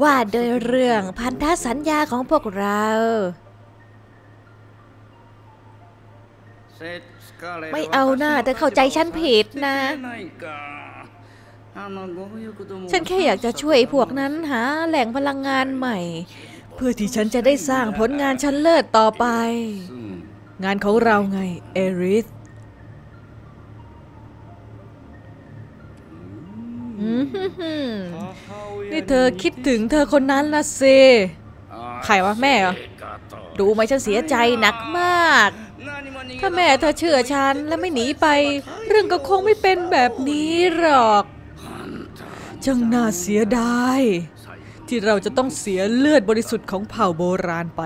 ว่าโดยเรื่องพันธสัญญาของพวกเราไม่เอาหน้าแต่เข้าใจฉันผิดนะฉันแค่อยากจะช่วยพวกนั้นหาแหล่งพลังงานใหม่เพื่อที่ฉันจะได้สร้างผลงานชั้นเลิศต่อไปงานของเราไงเอริสนี่เธอคิดถึงเธอคนนั้นนะสิใครวะแม่เหรอดูไหมฉันเสียใจหนักมากถ้าแม่เธอเชื่อฉันและไม่หนีไปเรื่องก็คงไม่เป็นแบบนี้หรอกจังน่าเสียดายที่เราจะต้องเสียเลือดบริสุทธิ์ของเผ่าโบราณไป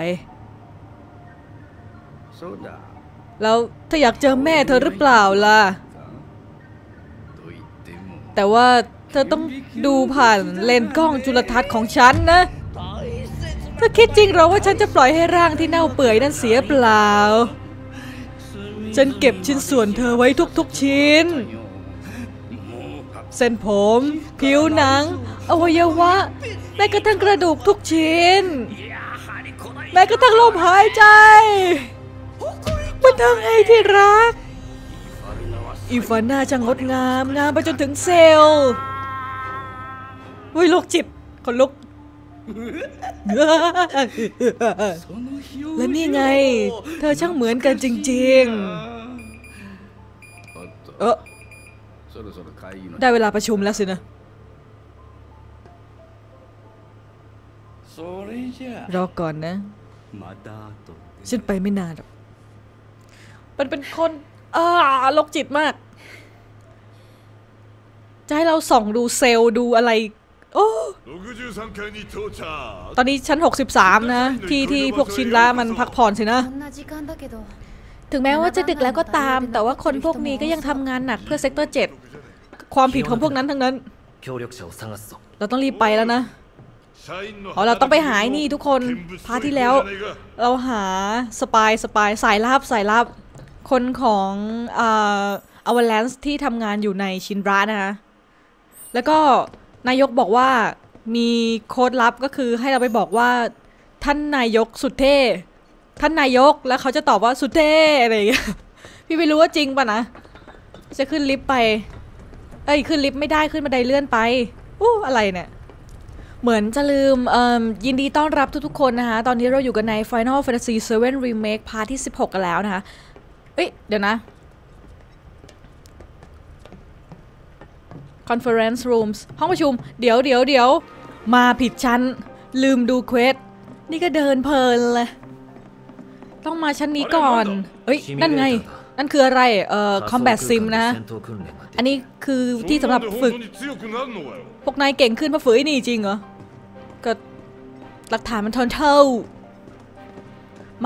แล้วเธออยากเจอแม่เธอหรือเปล่าล่ะแต่ว่าเธอต้องดูผ่านเลนส์กล้องจุลทรรศน์ของฉันนะเธอคิดจริงหรอว่าฉันจะปล่อยให้ร่างที่เน่าเปื่อยนั้นเสียเปล่าฉันเก็บชิ้นส่วนเธอไว้ทุกๆชิ้นเส้นผมผิวหนังอวัยวะแม้กระทั่งกระดูกทุกชิ้นแม้กระทั่งลมหายใจมันทั้งไอที่รักอีฟาน่าช่างงดงามงามไปจนถึงเซลล์วุ้ยโรคจิตคนลุกและนี่ไงเธอช่างเหมือนกันจริงๆได้เวลาประชุมแล้วสินะรอก่อนนะฉันไปไม่นานหรอกมันเป็นคนโรคจิตมากจะให้เราส่องดูเซลล์ดูอะไรโอ้ตอนนี้ชั้น63นะที่พวกชินล่ามันพักผ่อนสินะถึงแม้ว่าจะดึกแล้วก็ตามแต่ว่าคนพวกนี้ก็ยังทำงานหนักเพื่อเซกเตอร์7ความผิดของพวกนั้นทั้งนั้นเราต้องรีบไปแล้วนะเราต้องไปหานี่ทุกคนพาที่แล้วเราหาสปายสายลับคนของอเวลนซ์ที่ทำงานอยู่ในชินระนะคะแล้วก็นายกบอกว่ามีโค้ดลับก็คือให้เราไปบอกว่าท่านนายกสุดเท่ท่านนายกแล้วเขาจะตอบว่าสุดเท่อะไรอย่างเงี้ยพี่ไม่รู้ว่าจริงป่ะนะจะขึ้นลิฟต์ไปขึ้นลิฟต์ไม่ได้ขึ้นบันไดเลื่อนไปอะไรเนี่ยเหมือนจะลืมยินดีต้อนรับทุกๆคนนะคะตอนนี้เราอยู่กันใน Final Fantasy VII Remake พาร์ทที่16กันแล้วนะคะเดี๋ยวนะ Conference Rooms ห้องประชุมเดี๋ยวมาผิดชั้นลืมดูเควสนี่ก็เดินเพลินเลยต้องมาชั้นนี้ก่อนนั่นไงนั่นคืออะไรCombat Sim นะอันนี้คือที่สำหรับฝึกพวกนายเก่งขึ้นเพราะฝึกนี่จริงเหรอก็หลักฐานมันทนเท่า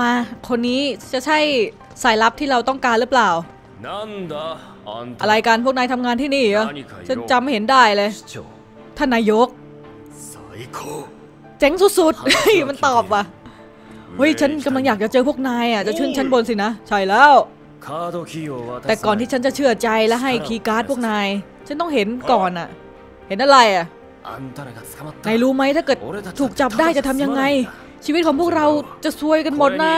มาคนนี้จะใช่สายลับที่เราต้องการหรือเปล่าอะไรกันพวกนายทำงานที่นี่เหรอฉันจำเห็นได้เลยท่านนายกเจ๋งสุดๆมันตอบว่ะฉันกำลังอยากจะเจอพวกนายอ่ะจะชื่นชั้นบนสินะใช่แล้วแต่ก่อนที่ฉันจะเชื่อใจและให้คีย์การ์ดพวกนายฉันต้องเห็นก่อนอ่ะเห็นอะไรอ่ะนายรู้ไหมถ้าเกิดถูกจับได้จะทำยังไงชีวิตของพวกเราจะซวยกันหมดนะ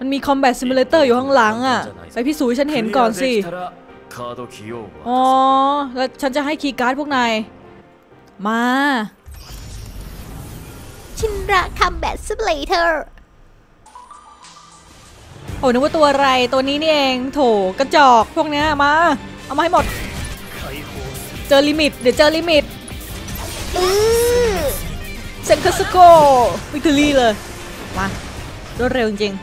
มันมีคอมแบทซิมูเลเตอร์อยู่ข้างหลังอ่ะไปพิสูจน์ฉันเห็นก่อนสิอ๋อแล้วฉันจะให้คีย์การ์ดพวกนายมาชินระคอมแบทซิมูเลเตอร์โอ้นึกว่าตัวอะไรตัวนี้นี่เองโถกระจอกพวกเนี้ยมาเอามาให้หมดเจอลิมิตเดี๋ยวเจอลิมิตเซนคัสโกวิกตอรี่เลยมารวดเร็วจริง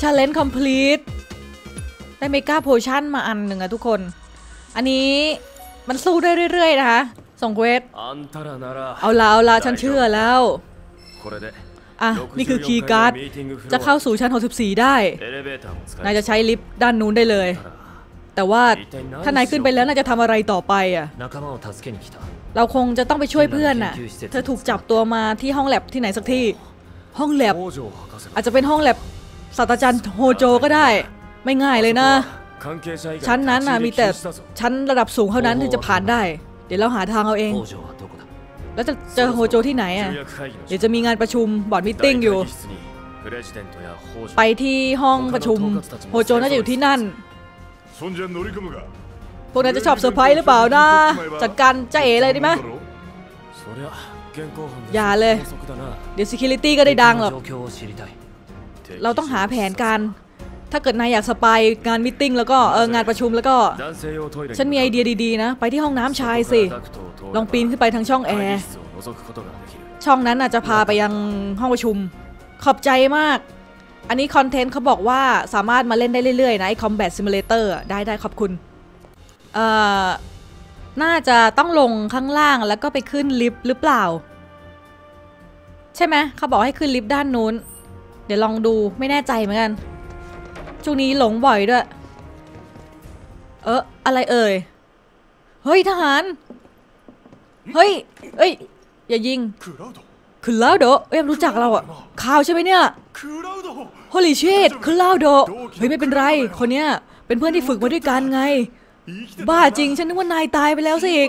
challenge complete ได้เมกาโพชั่นมาอันหนึ่งอะทุกคนอันนี้มันสู้ได้เรื่อยๆนะคะส่งเวทเอาละฉันเชื่อแล้วนี่คือคีย์การ์ดจะเข้าสู่ชั้น64ได้นายจะใช้ลิฟต์ด้านนู้นได้เลยแต่ว่าถ้านายขึ้นไปแล้วนายจะทำอะไรต่อไปอ่ะเราคงจะต้องไปช่วยเพื่อนน่ะเธอถูกจับตัวมาที่ห้องแลบที่ไหนสักที่ห้องแลบอาจจะเป็นห้องแลบ ศาสตราจารย์โฮโจก็ได้ไม่ง่ายเลยนะชั้นนั้นนะมีแต่ชั้นระดับสูงเท่านั้นถึงจะผ่านได้เดี๋ยวเราหาทางเอาเองแล้วจะเจอโฮโจที่ไหนอ่ะเดี๋ยวจะมีงานประชุมบอร์ดมีตติ้งอยู่ไปที่ห้องประชุมโฮโจน่าจะอยู่ที่นั่นพวกนั้นจะชอบเซอร์ไพรส์หรือเปล่านะจัดการจะเอ๋เลยได้ไหมอย่าเลยเดี๋ยว security ก็ได้ดังหรอกเราต้องหาแผนการถ้าเกิดนายอยากสปายงานมิทติ้งแล้วก็งานประชุมแล้วก็ฉันมีไอเดียดีๆนะไปที่ห้องน้ำชายสิลองปีนขึ้นไปทางช่องแอร์ช่องนั้นอาจจะพาไปยังห้องประชุมขอบใจมากอันนี้คอนเทนต์เขาบอกว่าสามารถมาเล่นได้เรื่อยๆนะไอ้ Combat Simulator ได้ขอบคุณน่าจะต้องลงข้างล่างแล้วก็ไปขึ้นลิฟต์หรือเปล่าใช่ไหมเขาบอกให้ขึ้นลิฟต์ด้านนู้นเดี๋ยวลองดูไม่แน่ใจเหมือนกันช่วงนี้หลงบ่อยด้วยอะไรเอ่ยเฮ้ยทหารเฮ้ยอย่ายิงคือลาวโดเอ้ยรู้จักเราอะข่าวใช่ไหมเนี่ยโฮลิเชตคือลาวโดเฮ้ยไม่เป็นไรคนเนี้ยเป็นเพื่อนที่ฝึกมาด้วยกันไงบ้าจริงฉันนึกว่านายตายไปแล้วสิอีก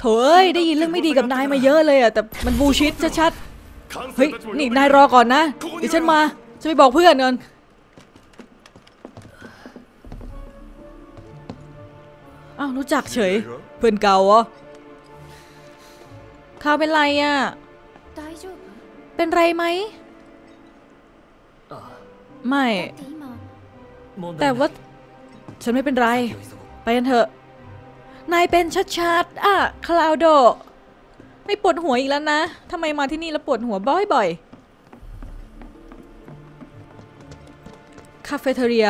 โถเอ้ยได้ยินเรื่องไม่ดีกับนายมาเยอะเลยอะแต่มันบูชิดชัดๆเฮ้ยนี่นายรอก่อนนะเดี๋ยวฉันมาจะไปบอกเพื่อนก่อนอ้าวรู้จักเฉยเพื่อนเก่าอ๋อข้าวเป็นไรอ่ะเป็นไรไหมไม่แต่ว่าฉันไม่เป็นไรไปกันเถอะนายเป็นชัดๆอ่ะคลาวโดไม่ปวดหัวอีกแล้วนะทำไมมาที่นี่แล้วปวดหัวบ่อยๆคาเฟ่เทเรีย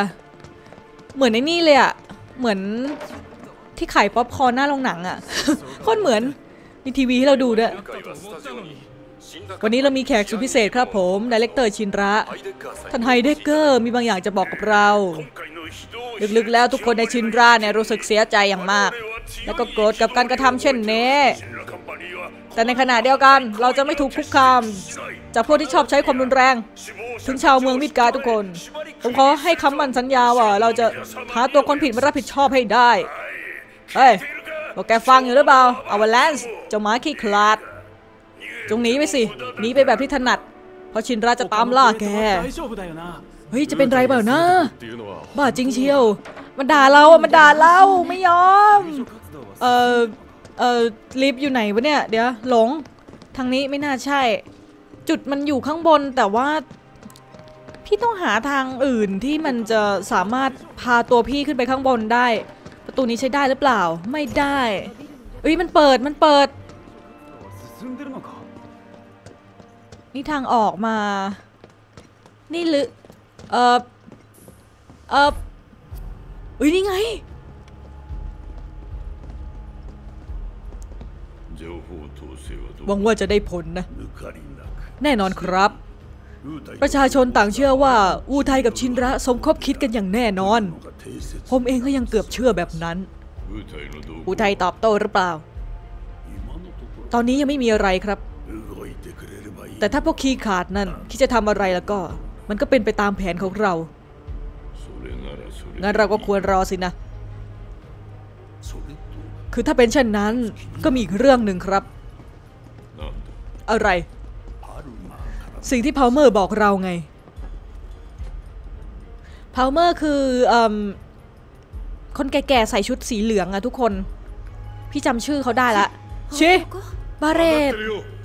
เหมือนในนี่เลยอ่ะเหมือนที่ขายป๊อปคอร์นหน้าโรงหนังอ่ะคนเหมือนมีทีวีให้เราดูด้วยวันนี้เรามีแขกสุดพิเศษครับผมไดเรคเตอร์ชินระท่านไฮเดเกอร์มีบางอย่างจะบอกกับเราลึกๆแล้วทุกคนในชินระเนี่ยรู้สึกเสียใจอย่างมากและก็โกรธกับการกระทำเช่นนี้แต่ในขณะเดียวกันเราจะไม่ถูกคุกคามจากพวกที่ชอบใช้ความรุนแรงถึงชาวเมืองมิดการ์ทุกคนผมขอให้คำมั่นสัญญาว่าเราจะหาตัวคนผิดมารับผิดชอบให้ได้เฮ้ยบอกแกฟังอยู่หรือเปล่าอวาแลนซ์เจ้าหมาขี้ขลาดจงหนีไปสิหนีไปแบบที่ถนัดเพราะชินราจะตามล่าแกเฮ้ยจะเป็นไรเปล่านะบ้าจริงเชียวมันด่าเรามันด่าเราไม่ยอมลิฟต์อยู่ไหนวะเนี่ยเดี๋ยวหลงทางนี้ไม่น่าใช่จุดมันอยู่ข้างบนแต่ว่าพี่ต้องหาทางอื่นที่มันจะสามารถพาตัวพี่ขึ้นไปข้างบนได้ประตูนี้ใช้ได้หรือเปล่าไม่ได้เอ้ยมันเปิดนี่ทางออกมานี่หรือเอ้ยนี่ไงหวังว่าจะได้ผลนะแน่นอนครับประชาชนต่างเชื่อว่าอูไทยกับชินระสมคบคิดกันอย่างแน่นอนผมเองก็ยังเกือบเชื่อแบบนั้นอูไทยตอบโต้หรือเปล่าตอนนี้ยังไม่มีอะไรครับแต่ถ้าพวกขี้ขาดนั่นคิดจะทำอะไรแล้วก็มันก็เป็นไปตามแผนของเรางั้นเราก็ควรรอสินะคือถ้าเป็นเช่นนั้นก็มีอีกเรื่องหนึ่งครับอะไรสิ่งที่พาวเมอร์บอกเราไงพาวเมอร์คือคนแก่ๆใส่ชุดสีเหลืองอะทุกคนพี่จำชื่อเขาได้ละชิบาเรต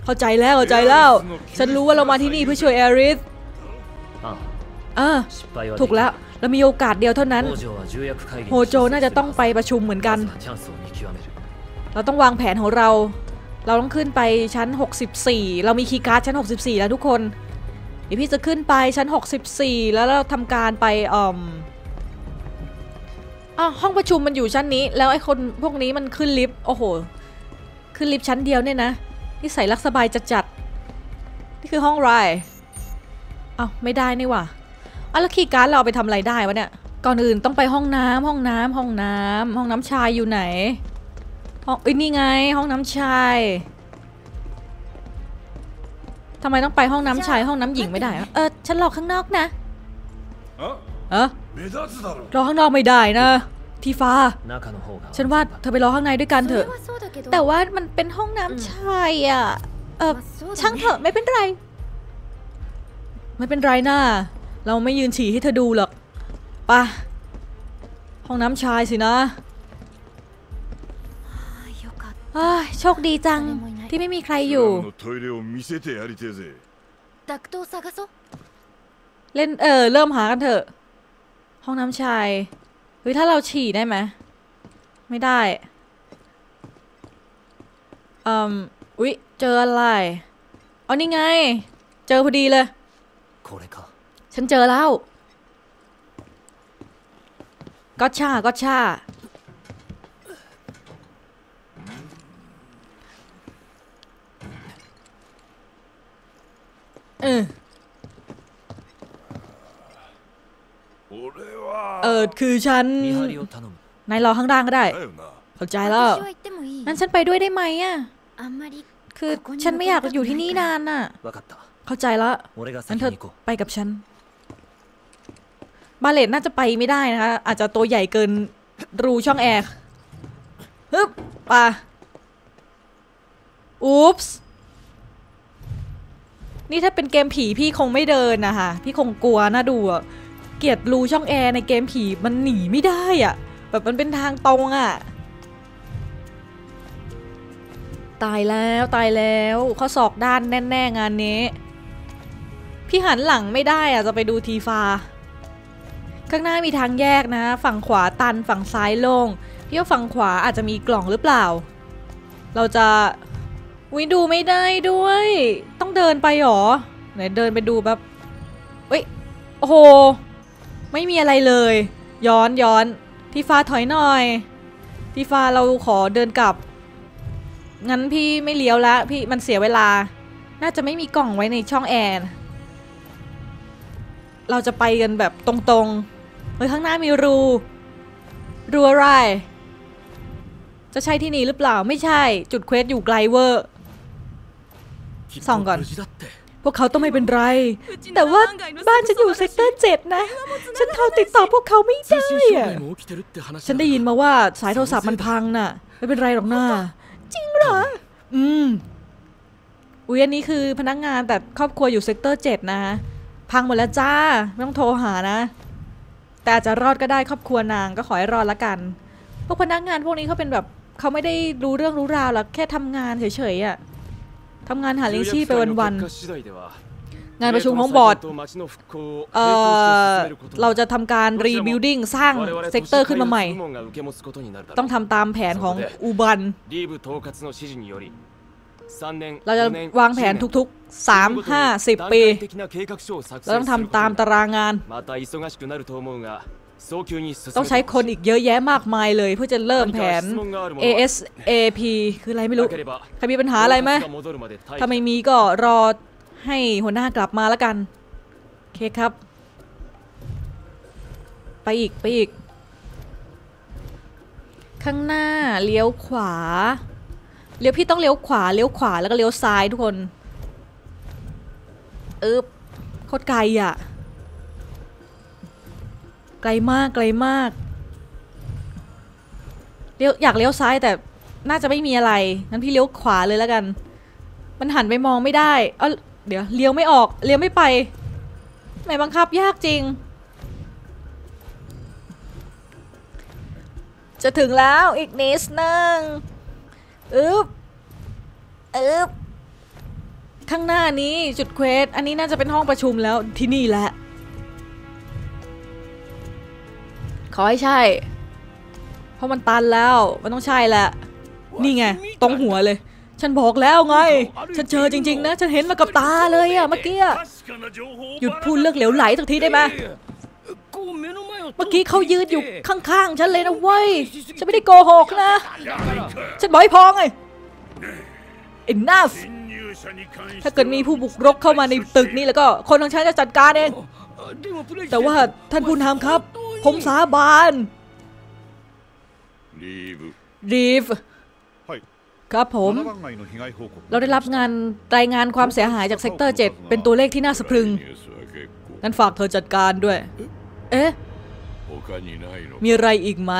เข้าใจแล้วฉันรู้ว่าเรามาที่นี่เพื่อช่วยแอริสถูกแล้วเรามีโอกาสเดียวเท่านั้นโฮโจน่าจะต้องไปประชุมเหมือนกันเราต้องวางแผนของเราต้องขึ้นไปชั้น64เรามีคีย์การ์ดชั้น64แล้วทุกคนเดี๋ยวพี่จะขึ้นไปชั้น64แล้วเราทำการไปห้องประชุมมันอยู่ชั้นนี้แล้วไอ้คนพวกนี้มันขึ้นลิฟต์โอ้โหขึ้นลิฟต์ชั้นเดียวเนี่ยนะที่ใส่รักสบายจัดๆนี่คือห้องไรไม่ได้นี่ว่ะแล้วคีย์การ์ดเราไปทำอะไรได้วะเนี่ยก่อนอื่นต้องไปห้องน้ำชายอยู่ไหนห้องนี่ไงห้องน้ำชายทำไมต้องไปห้องน้ำชายห้องน้ำหญิงไม่ได้ฉันรอข้างนอกนะ อะรอข้างนอกไม่ได้นะทีฟ้าฉันว่าเธอไปรอข้างในด้วยกันเถอะแต่ว่ามันเป็นห้องน้ำชายอะช่างเถอะไม่เป็นไรไม่เป็นไรนะเราไม่ยืนฉี่ให้เธอดูหรอกไปห้องน้ำชายสินะโชคดีจังที่ไม่มีใครอยู่เล่นเริ่มหากันเถอะห้องน้ำชายเฮ้ยถ้าเราฉี่ได้ไหมไม่ได้อุ๊ยเจออะไรอ๋อนี่ไงเจอพอดีเลยฉันเจอแล้วก็ช่าคือฉันนายรอข้างล่างก็ได้เข้าใจแล้วงั้นฉันไปด้วยได้ไหมอ่ะคือฉันไม่อยากอยู่ที่นี่นานน่ะเข้าใจแล้วงั้นเธอไปกับฉันบาเลตน่าจะไปไม่ได้นะคะอาจจะตัวใหญ่เกินรูช่องแอร์ฮึบป่ะอุ๊ปส์นี่ถ้าเป็นเกมผีพี่คงไม่เดินนะคะพี่คงกลัวน่าดูอะเกลียดรูช่องแอร์ในเกมผีมันหนีไม่ได้อ่ะแบบมันเป็นทางตรงอ่ะตายแล้วข้อศอกด้านแน่ๆงานนี้พี่หันหลังไม่ได้อ่ะจะไปดูทีฟ้าข้างหน้ามีทางแยกนะฝั่งขวาตันฝั่งซ้ายโล่งพี่ว่าฝั่งขวาอาจจะมีกล่องหรือเปล่าเราจะวิ่งดูไม่ได้ด้วยต้องเดินไปหรอไหนเดินไปดูแบบเฮ้ยโอ้โหไม่มีอะไรเลยย้อนทีฟ้าถอยหน่อยทีฟ้าเราขอเดินกลับงั้นพี่ไม่เลี้ยวละพี่มันเสียเวลาน่าจะไม่มีกล่องไว้ในช่องแอร์เราจะไปกันแบบตรงๆเฮ้ยข้างหน้ามีรูอะไรจะใช่ที่นี่หรือเปล่าไม่ใช่จุดเควสอยู่ไกลเวอร์ส่องก่อนพวกเขาต้องไม่เป็นไรแต่ว่าบ้านฉันอยู่เซกเตอร์7นะฉันโทรติดต่อพวกเขาไม่ได้ฉันได้ยินมาว่าสายโทรศัพท์มันพังน่ะไม่เป็นไรหรอกนะจริงเหรออุ๊ยอันนี้คือพนักงานแต่ครอบครัวอยู่เซกเตอร์7นะพังหมดแล้วจ้าไม่ต้องโทรหานะแต่อาจจะรอดก็ได้ครอบครัวนางก็ขอให้รอดละกันพวกพนักงานพวกนี้เขาเป็นแบบเขาไม่ได้รู้เรื่องรู้ราวหรอกแค่ทำงานเฉยๆอ่ะทำงานหาเลี้ยงชีพไปวันๆงานประชุมของบอร์ดเราจะทำการรีบิวดิ้งสร้างเซกเตอร์ขึ้นมาใหม่ต้องทำตามแผนของอูบันเราจะวางแผนทุกๆ3-5-10ปีเราต้องทำตามตารางงานต้องใช้คนอีกเยอะแยะมากมายเลยเพื่อจะเริ่มแผน ASAP คืออะไรไม่รู้ใครมีปัญหาอะไรไหมถ้าไม่มีก็รอให้หัวหน้ากลับมาแล้วกันโอเคครับไปอีกข้างหน้าเลี้ยวพี่ต้องเลี้ยวขวาแล้วก็เลี้ยวซ้ายทุกคนโคตรไกลอ่ะไกลมากอยากเลี้ยวซ้ายแต่น่าจะไม่มีอะไรงั้นพี่เลี้ยวขวาเลยแล้วกันมันหันไปมองไม่ได้เดี๋ยวเลี้ยวไม่ออกเลี้ยวไม่ไปแหมบังคับยากจริงจะถึงแล้วอีกนิดนึงข้างหน้านี้จุดเควสอันนี้น่าจะเป็นห้องประชุมแล้วที่นี่แหละขอให้ใช่เพราะมันตันแล้วมันต้องใช่แหละนี่ไงตรงหัวเลยฉันบอกแล้วไงฉันเจอจริงๆนะฉันเห็นมากับตาเลยอะเมื่อกี้หยุดพูดเรื่องเหลวไหลสักทีได้ไหมเมื่อกี้เขายืนอยู่ข้างๆฉันเลยนะเว้ยฉันไม่ได้โกหกนะฉันบอกให้พอไง Enough ถ้าเกิดมีผู้บุกรุกเข้ามาในตึกนี้แล้วก็คนของฉันจะจัดการเองแต่ว่าท่านผู้นำครับผมสาบานรีฟครับผมเราได้รับงานรายงานความเสียหายจากเซกเตอร์7เป็นตัวเลขที่น่าสะพรึงงั้นฝากเธอจัดการด้วย เอ๊ะมีอะไรอีกไหม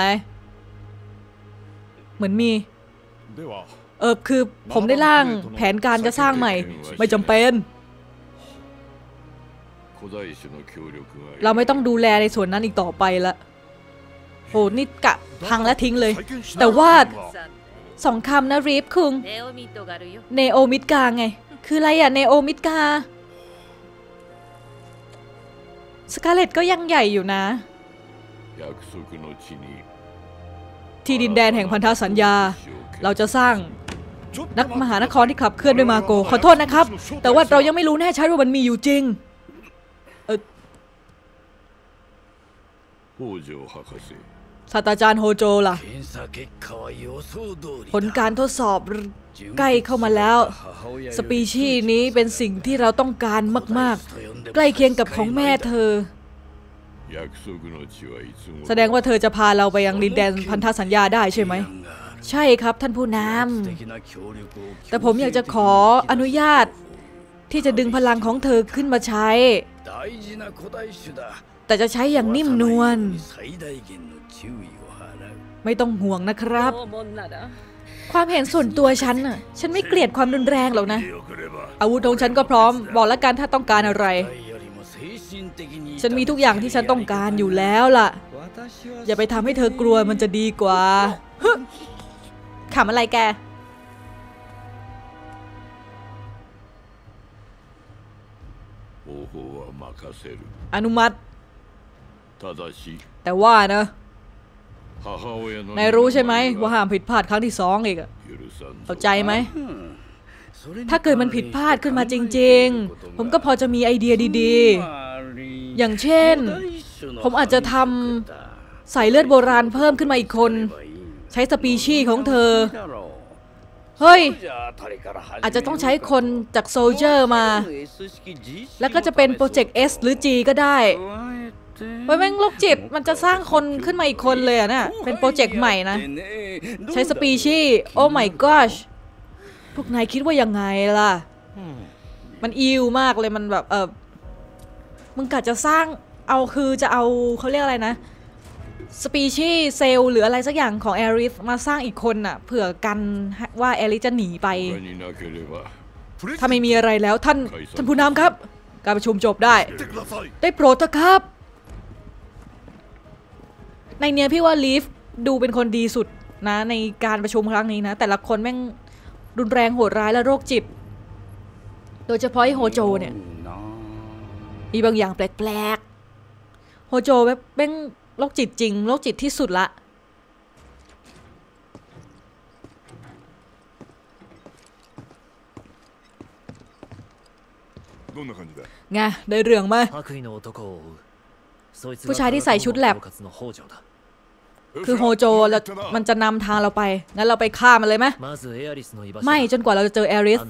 เหมือนมีคือผมได้ร่างแผนการจะสร้างใหม่ไม่จำเป็นเราไม่ต้องดูแลในส่วนนั้นอีกต่อไปละโหนี่กะพังและทิ้งเลยแต่ว่าสองคำนะรีฟคุงเนโอมิดกาไงคืออะไรอะเนโอมิดกาสกาเลตก็ยังใหญ่อยู่นะที่ดินแดนแห่งพันธสัญญาเราจะสร้างนักมหานครที่ขับเคลื่อนด้วยมาโกขอโทษนะครับแต่ว่าเรายังไม่รู้แน่ชัดว่ามันมีอยู่จริงศาสตราจารย์โฮโจล่ะผลการทดสอบใกล้เข้ามาแล้วสปีชีส์นี้เป็นสิ่งที่เราต้องการมากๆใกล้เคียงกับของแม่เธอแสดงว่าเธอจะพาเราไปยังดินแดนพันธสัญญาได้ใช่ไหมใช่ครับท่านผู้นำแต่ผมอยากจะขออนุญาตที่จะดึงพลังของเธอขึ้นมาใช้แต่จะใช้อย่างนิ่มนวลไม่ต้องห่วงนะครับความเห็นส่วนตัวฉันน่ะฉันไม่เกลียดความรุนแรงหรอกนะอาวุธของฉันก็พร้อมบอกแล้วกันถ้าต้องการอะไรฉันมีทุกอย่างที่ฉันต้องการอยู่แล้วล่ะอย่าไปทำให้เธอกลัวมันจะดีกว่าขำอะไรแกอนุมัติแต่ว่านะนายรู้ใช่ไหมว่าห้ามผิดพลาดครั้งที่สองอีกเข้าใจไหมถ้าเกิดมันผิดพลาดขึ้นมาจริงๆผมก็พอจะมีไอเดียดีๆอย่างเช่นผมอาจจะทำสายเลือดโบราณเพิ่มขึ้นมาอีกคนใช้สปีชีส์ของเธอเฮ้ยอาจจะต้องใช้คนจากโซลเจอร์มาแล้วก็จะเป็นโปรเจกต์ S หรือ G ก็ได้ไปแม่งโรคจิตมันจะสร้างคนขึ้นมาอีกคนเลยนะเป็นโปรเจกต์ใหม่นะใช้สปีชีส์โอ้ my gosh พวกนายคิดว่ายังไงล่ะมันอิวมากเลยมันแบบมึงกะจะสร้างเอาคือจะเอาเขาเรียกอะไรนะสปีชีส์เซลล์หรืออะไรสักอย่างของแอริสมาสร้างอีกคนน่ะเผื่อกันว่าแอริสจะหนีไปถ้าไม่มีอะไรแล้วท่านผู้นำครับการประชุมจบได้โปรดเถอะครับในเนี้ยพี่ว่าลีฟดูเป็นคนดีสุดนะในการประชุมครั้งนี้นะแต่ละคนแม่งรุนแรงโหดร้ายและโรคจิตโดยเฉพาะไอโฮโจเนี่ยมีบางอย่างแปลกๆโฮโจแบบแม่งโรคจิตจริงโรคจิตที่สุดละไงได้เรื่องไหมผู้ชายที่ใส่ชุดแลบคือโฮโจแล้วมันจะนำทางเราไปงั้นเราไปฆ่ามันเลยไหมไม่จนกว่าเราจะเจอแอริส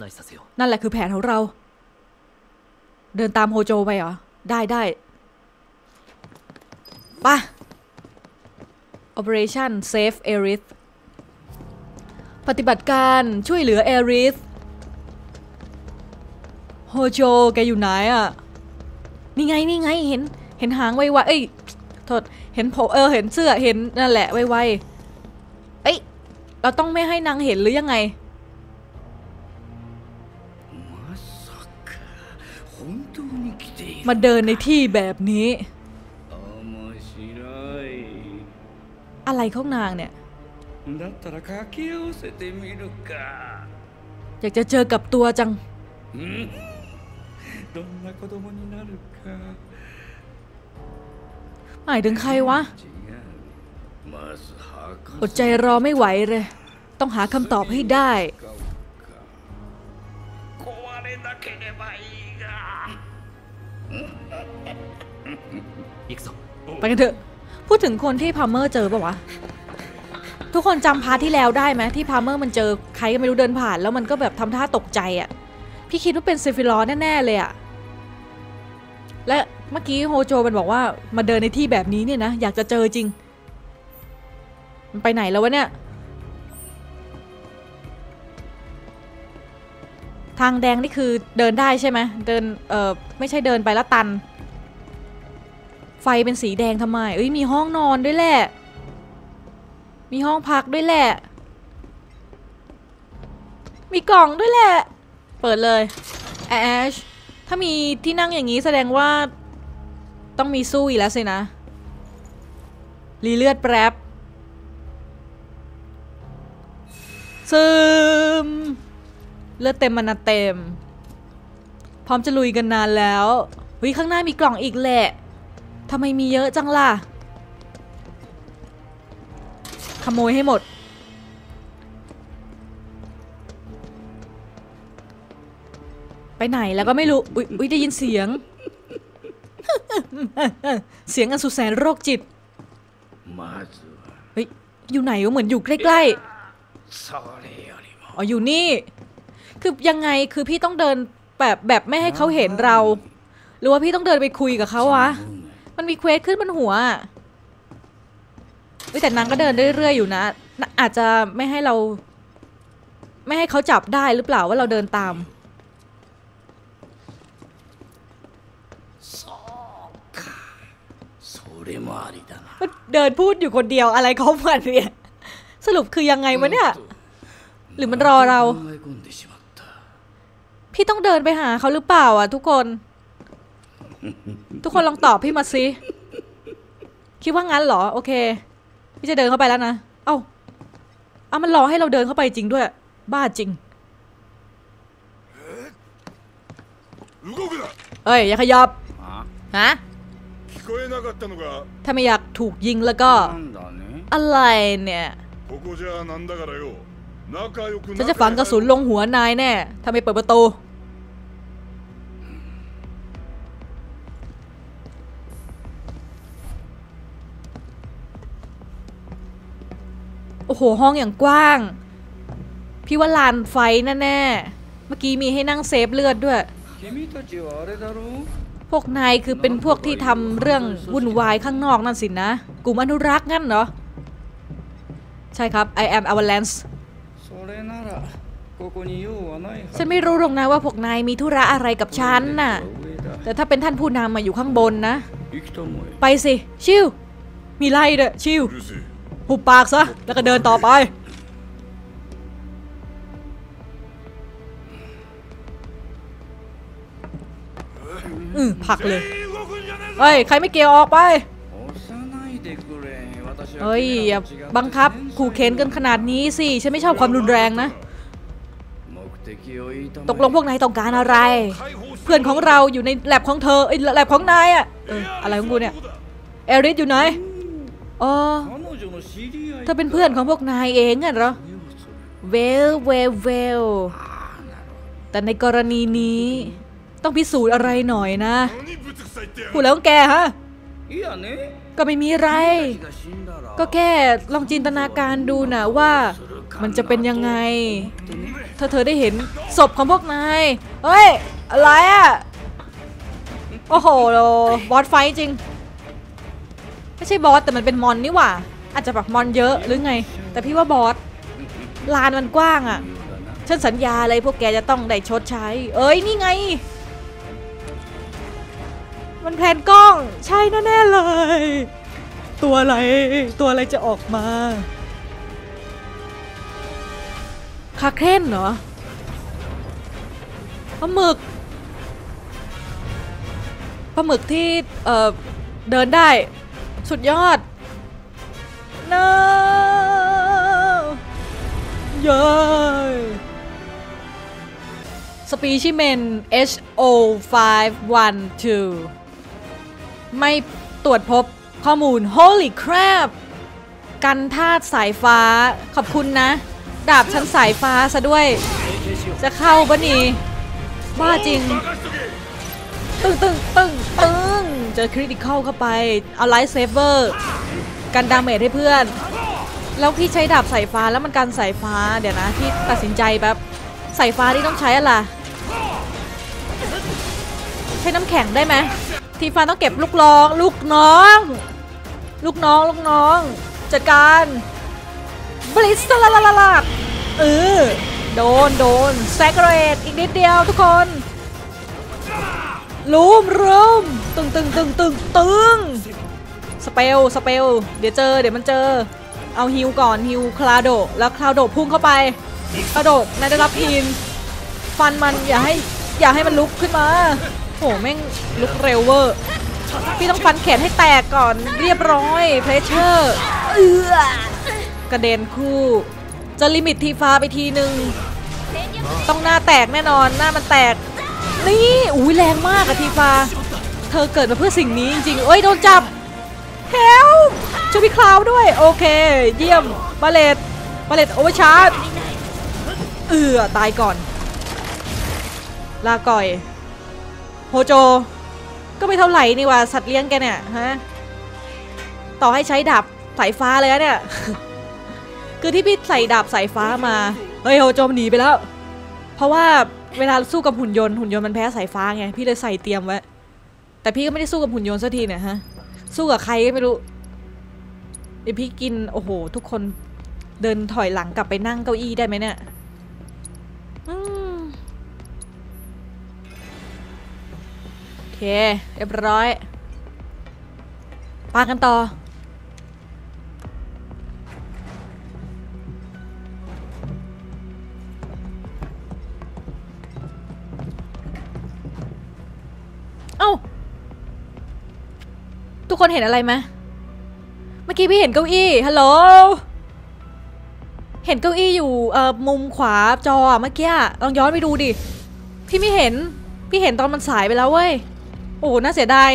นั่นแหละคือแผนของเราเดินตามโฮโจไปเหรอได้ไป Operation Save Aerith ปฏิบัติการช่วยเหลือแอริสโฮโจแกอยู่ไหนอะนี่ไงเห็นหางไวๆเอ้ยโทษเห็นผมเห็นเสื้อเห็นนั่นแหละไวๆเอ้ยเราต้องไม่ให้นางเห็นหรือยังไงมาเดินในที่แบบนี้อะไรของนางเนี่ยอยากจะเจอกับตัวจังหมายถึงใครวะอดใจรอไม่ไหวเลยต้องหาคำตอบให้ได้ไปกันเถอะพูดถึงคนที่พาเมอร์เจอปะวะทุกคนจำพาร์ทที่แล้วได้ไหมที่พาเมอร์มันเจอใครก็ไม่รู้เดินผ่านแล้วมันก็แบบทำท่าตกใจอ่ะพี่คิดว่าเป็นเซฟิลอสแน่ๆเลยอ่ะและเมื่อกี้โฮโจมันบอกว่ามาเดินในที่แบบนี้เนี่ยนะอยากจะเจอจริงมันไปไหนแล้ววะเนี่ยทางแดงนี่คือเดินได้ใช่ไหมเดินไม่ใช่เดินไปแล้วตัน ไฟเป็นสีแดงทำไมเอ้ยมีห้องนอนด้วยแหละมีห้องพักด้วยแหละมีกล่องด้วยแหละเปิดเลยแอชถ้ามีที่นั่งอย่างนี้แสดงว่าต้องมีสู้อีกแล้วสินะรีเลือดแปรบซึมเลือดเต็มมันเต็มพร้อมจะลุยกันนานแล้ววิข้างหน้ามีกล่องอีกแหละทำไมมีเยอะจังล่ะขโมยให้หมดไปไหนแล้วก็ไม่รู้อุ๊ยได้ยินเสียง เสียงอันสุดแสนโรคจิตเฮ้ยอยู่ไหนก็เหมือนอยู่ใกล้ๆอ๋ออยู่นี่คือยังไงคือพี่ต้องเดินแบบไม่ให้เขาเห็นเราหรือว่าพี่ต้องเดินไปคุยกับเขาวะมันมีเควสขึ้นบนหัวแต่นางก็เดินเรื่อยๆอยู่นะอาจจะไม่ให้เขาจับได้หรือเปล่าว่าเราเดินตามเดินพูดอยู่คนเดียวอะไรเขาเหมือนเนี่ยสรุปคือยังไงวะเนี่ยหรือมันรอเราพี่ต้องเดินไปหาเขาหรือเปล่าอ่ะทุกคนลองตอบพี่มาสิคิดว่างั้นเหรอโอเคพี่จะเดินเข้าไปแล้วนะเอ้ามันรอให้เราเดินเข้าไปจริงด้วยบ้าจริงเอ้ยอย่าขยับฮะถ้าไม่อยากถูกยิงแล้วก็อะไรเนี่ยฉันจะฝังกระสุนลงหัวนายแน่ถ้าไม่เปิดประตูโอ้โหห้องอย่างกว้างพี่ว่าลานไฟแน่ๆเมื่อกี้มีให้นั่งเซฟเลือดด้วยพวกนายคือเป็นพวกที่ทำเรื่องวุ่นวายข้างนอกนั่นสินะกลุ่มอนุรักษ์งั้นเหรอใช่ครับ I am Avalanche ฉันไม่รู้หรอกนะว่าพวกนายมีธุระอะไรกับฉันน่ะแต่ถ้าเป็นท่านผู้นำมาอยู่ข้างบนนะไปสิชิวมีไล่ด้วยชิวหุบปากซะแล้วก็เดินต่อไปผักเลยเฮ้ยใครไม่เกี่ยวออกไปเฮ้ยอย่าบังคับขู่เข็นกันขนาดนี้สิฉันไม่ชอบความรุนแรงนะตกลงพวกนายต้องการอะไรเพื่อนของเราอยู่ในแลบของเธอไอ้แลบของนายอะอะไรของกูเนี่ยเอริสอยู่ไหนอ๋อเธอเป็นเพื่อนของพวกนายเองเหรอเวลแต่ในกรณีนี้ต้องพิสูจน์อะไรหน่อยนะพูดแล้วแกฮะก็ไม่มีไรก็แค่ลองจินตนาการดูนะว่ามันจะเป็นยังไงถ้าเธอได้เห็นศพของพวกนายเฮ้ยอะไรอ่ะโอ้โหบอสไฟจริงไม่ใช่บอสแต่มันเป็นมอนนี่หว่าอาจจะแบบมอนเยอะหรือไงแต่พี่ว่าบอสลานมันกว้างอ่ะฉันสัญญาเลยพวกแกจะต้องได้ชดใช้เอ้ยนี่ไงมันแพนกล้องใช่แน่ๆเลยตัวอะไรจะออกมาคาเค้นเหรอปลาหมึกที่เดินได้สุดยอดน้าเย้สปีชิเมน HO512 ไม่ตรวจพบข้อมูล Holy crap กันธาตุสายฟ้าขอบคุณนะดาบชั้นสายฟ้าซะด้วยจะเข้าปะนี่บ้าจริงตึ้งเจอคริติคอลเข้าไปเอาไลท์เซเวอร์กันดาเมจให้เพื่อนแล้วพี่ใช้ดาบสายฟ้าแล้วมันกันสายฟ้าเดี๋ยวนะพี่ตัดสินใจแบบสายฟ้าที่ต้องใช้อะไรใช้น้ำแข็งได้ไหมทีฟ้าต้องเก็บลูกน้องจัดการบลิสต์ละโดนแซกเรตอีกนิดเดียวทุกคนลุมตึง สเปลเดี๋ยวมันเจอเอาฮิวก่อนฮิวคลาโดแล้วคลาโดพุ่งเข้าไปกระโดดนายได้รับพินฟันมันอย่าให้มันลุกขึ้นมาโหแม่งลุกเร็วเวอร์พี่ต้องฟันแขนให้แตกก่อนเรียบร้อยเพรสเชอร์กระเด็นคู่จะลิมิตทีฟ้าไปทีหนึ่งต้องหน้าแตกแน่นอนหน้ามันแตกนี่อุ้ยแรงมากอะทีฟ้าเธอเกิดมาเพื่อสิ่งนี้จริงๆเอ้ยโดนจับแถวช่วยพี่คลาวด้วยโอเคเยี่ยมบาเลตโอเวอร์ชาร์จตายก่อนลาก่อยโฮโจก็ไม่เท่าไหร่นี่ว่าสัตว์เลี้ยงแกเนี่ยฮะต่อให้ใช้ดาบสายฟ้าเลยนะเนี่ยคือที่พี่ใส่ดาบสายฟ้ามาเฮ้ยโฮโจมันหนีไปแล้วเพราะว่าเวลาสู้กับหุ่นยนต์มันแพ้สายฟ้าไงพี่เลยใส่เตรียมไว้แต่พี่ก็ไม่ได้สู้กับหุ่นยนต์สักทีเนี่ยฮะสู้กับใครก็ไม่รู้ไอพี่กินโอ้โหทุกคนเดินถอยหลังกลับไปนั่งเก้าอี้ได้ไหมเนี่ยโอเคเรียบร้อยปากันต่อเอ้าทุกคนเห็นอะไรไหมเมื่อกี้พี่เห็นเก้าอี้ฮัลโหลเห็นเก้าอี้อยู่มุมขวาจอเมื่อกี้ลองย้อนไปดูดิพี่ไม่เห็นพี่เห็นตอนมันสายไปแล้วเว้ยโอ้โหน่าเสียดาย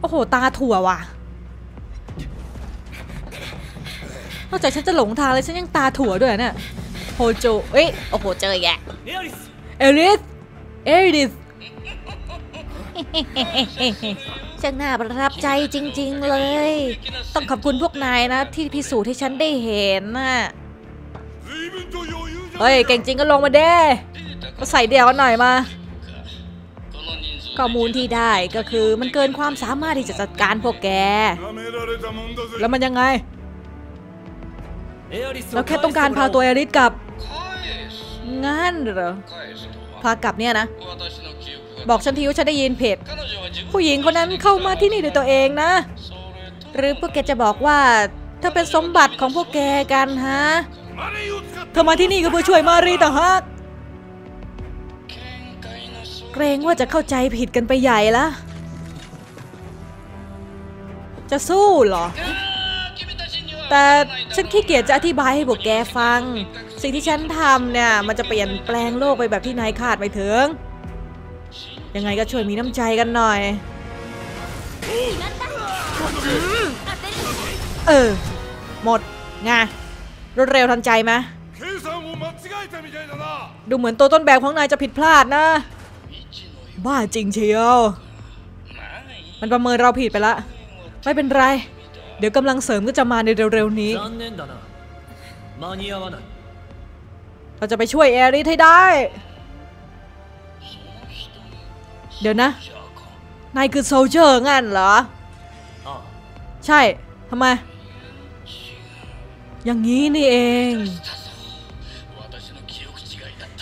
โอ้โหตาถั่วว่ะนอกจากฉันจะหลงทางเลยฉันยังตาถั่วด้วยเนี่ยโฮโจเอ้ยโอ้โหเจอแกเอลิสช่างน่าประทับใจจริงๆเลยต้องขอบคุณพวกนายนะที่พิสูจน์ให้ฉันได้เห็นน่ะเฮ้ยเก่งจริงก็ลงมาเด้ก็ใส่เดี่ยวกันหน่อยมาข้อมูลที่ได้ก็คือมันเกินความสามารถที่จะจัดการพวกแกแล้วมันยังไงเราแค่ต้องการพาตัวเอลิสกลับงั้นเหรอพากลับเนี่ยนะบอกฉันทีว่าฉันได้ยินเพจผู้หญิงคนนั้นเข้ามาที่นี่ด้วยตัวเองนะหรือพวกแกจะบอกว่าเธอเป็นสมบัติของพวกแกกันฮะเธอมาที่นี่ก็เพื่อช่วยมารีต่อฮะเกรงว่าจะเข้าใจผิดกันไปใหญ่ละจะสู้เหรอแต่ฉันขี้เกียจจะอธิบายให้พวกแกฟังสิ่งที่ฉันทำเนี่ยมันจะเปลี่ยนแปลงโลกไปแบบที่นายคาดไม่ถึงยังไงก็ช่วยมีน้ำใจกันหน่อยหมดไงรวดเร็วทันใจไหมดูเหมือนตัวต้นแบบของนายจะผิดพลาดนะบ้าจริงเชียวมันประเมินเราผิดไปละไม่เป็นไรเดี๋ยวกำลังเสริมก็จะมาในเร็วๆนี้เราจะไปช่วยเอริสให้ได้เดี๋ยวนะนายคือโซลเจอร์งั้นเหรอใช่ทำไมอย่างนี้นี่เอง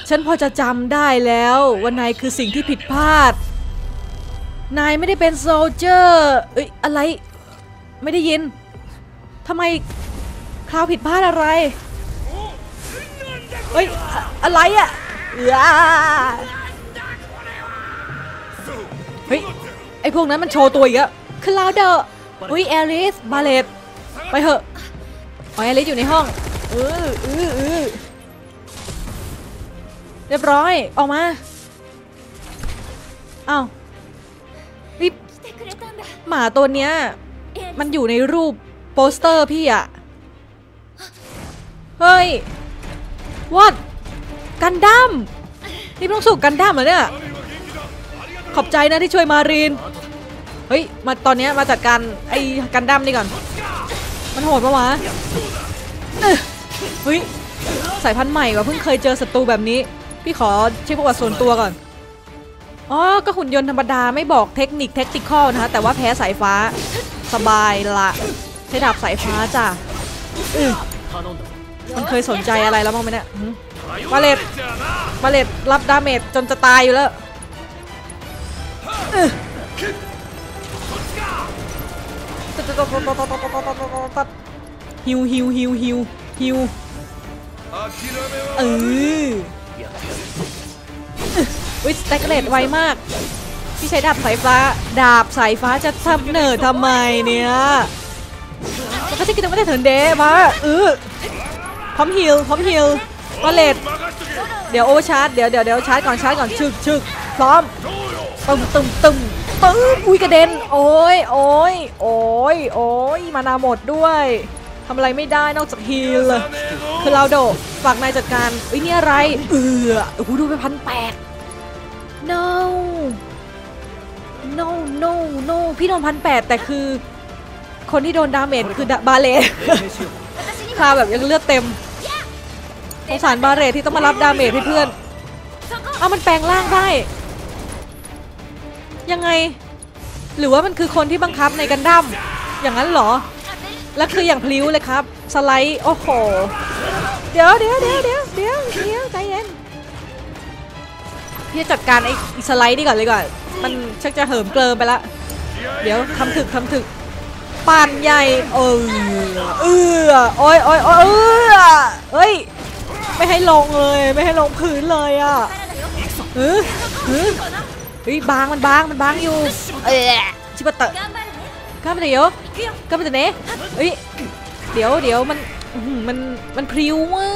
ฉันพอจะจำได้แล้วว่านายคือสิ่งที่ผิดพลาดนายไม่ได้เป็นโซลเจอร์เอ้ยอะไรไม่ได้ยินทำไมคราวผิดพลาดอะไรเอ้ยอะไรอะเฮ้ยไอพวกนั้นมันโชว์ตัวอีกอะคลาวเดอร์อุ้ยเอลิสบาเลตไปเถอะอ๋อเอลิสอยู่ในห้องเรียบร้อยออกมาอ้าวนี่หมาตัวเนี้ยมันอยู่ในรูปโปสเตอร์พี่อะเฮ้ย what กันดั้มนี่ต้องสู้กันดั้มเหรอเนี่ยขอบใจนะที่ช่วยมารีนเฮ้ยมาตอนนี้มาจัดการไอ้กันดั้มนี่ก่อนมันโหดปะวะเฮ้ยสายพันธุ์ใหม่ว่ะเพิ่งเคยเจอศัตรูแบบนี้พี่ขอเช็คประวัติส่วนตัวก่อนอ๋อก็หุ่นยนต์ธรรมดาไม่บอกเทคนิคแท็กติคอลนะคะแต่ว่าแพ้สายฟ้าสบายละใช้ดาบสายฟ้าจ้ะมันเคยสนใจอะไรแล้วบ้างไหมเนี่ยบาเลตรับดาเมจจนจะตายอยู่แล้ว ฮิวฮิวฮิวฮิวฮิวอุ้ยสแต็กเลดไวมากพี่ใช้ดาบสายฟ้าจะทำเนิร์ดทำไมเนี่ยมันก็ใช่กินไม่ได้เถินเดะมาพร้อมฮิลวอลเล็ตเดี๋ยวโอชาร์จเดี๋ยวชาร์จก่อนชึกพร้อมตึมอุ้ยกระเด็นโอ้ยมานาหมดด้วยทำอะไรไม่ได้นอกจากฮีลคือเราโดฝากนายจัดการอุ้ยนี่อะไรโอ้โหดูไป1,800 no พี่โดน1,800แต่คือคนที่โดนดาเมจคือบาเลตคาแบบยังเลือดเต็มสงสารบาเลตที่ต้องมารับดาเมจให้เพื่อนเอามันแปลงร่างได้ยังไงหรือว่ามันคือคนที่บังคับในกันดั้มอย่างนั้นเหรอแล้วคืออย่างพลิ้วเลยครับสไลด์โอ้โหเดี๋ยวใจเย็นพี่จัดการไอ้สไลด์นี่ก่อนเลยก่อนมันชักจะเหิมเกลิมไปละเดี๋ยวทำถึกปั่นใหญ่โอ้ยเฮ้ยไม่ให้ลงเลยไม่ให้ลงพื้นเลยอ่ะบางมันอยู่ชิบะเตะก้าวไปเดี๋ยวเนะเดี๋ยวมันพริ้วมาก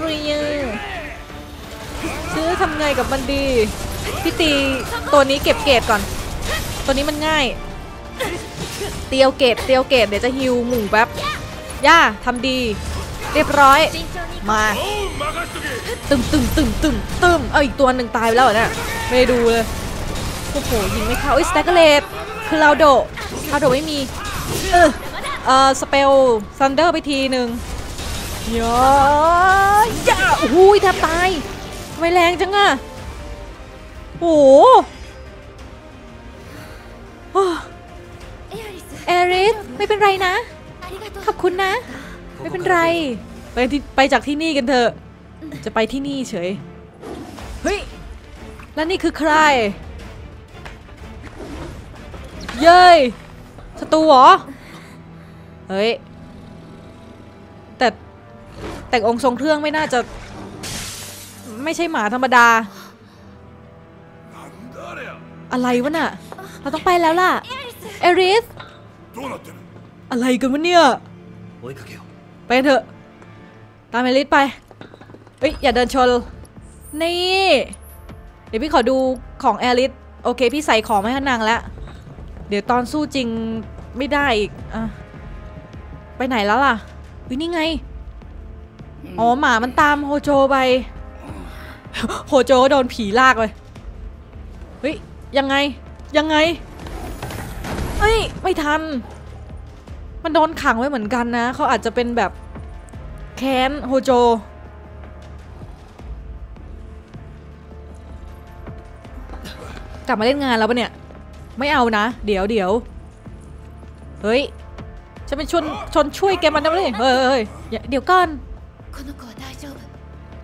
เลยซื้อทำไงกับมันดีพี่ตีตัวนี้เก็บเกตก่อนตัวนี้มันง่ายเตียวเกตเดี๋ยวจะฮิวหมู่แป๊บย่าทำดีเรียบร้อยมาตึมเอาอีกตัวหนึ่งตายไปแล้วเหรอเนี่ยไม่ได้ดูเลยโอ้โหยิงไม่เข้าไอ้สแต็กเกอร์เลดคือเราโดไม่มีสเปลซันเดอร์ไปทีหนึ่งย่าหูยแทบตายไม่แรงจังอ่ะโอ้เอริสไม่เป็นไรนะขอบคุณนะไม่เป็นไรไปจากที่นี่กันเถอะจะไปที่นี่เฉยเฮ้ยแล้วนี่คือใครเย้ยศัตรูเหรอเฮ้ยแต่องค์ทรงเครื่องไม่น่าจะไม่ใช่หมาธรรมดาอะไรวะน่ะเราต้องไปแล้วล่ะเอริสอะไรกันวะเนี่ยไปเถอะตามเอริสไปเฮ้ยอย่าเดินชนนี่เดี๋ยวพี่ขอดูของเอริสโอเคพี่ใส่ของให้นางแล้วเดี๋ยวตอนสู้จริงไม่ได้อีกอ่ะไปไหนแล้วล่ะอุ้ยนี่ไงอ๋อหมามันตามโฮโจไปโฮโจก็โดนผีลากไปเฮ้ยยังไงเฮ้ยไม่ทันมันโดนขังไว้เหมือนกันนะเขาอาจจะเป็นแบบแค้นโฮโจกลับมาเล่นงานแล้วปะเนี่ยไม่เอานะเดี๋ยวเฮ้ยจะเป็นชนช่วยแกมันได้ไหมเฮ้ยเดี๋ยวก่อน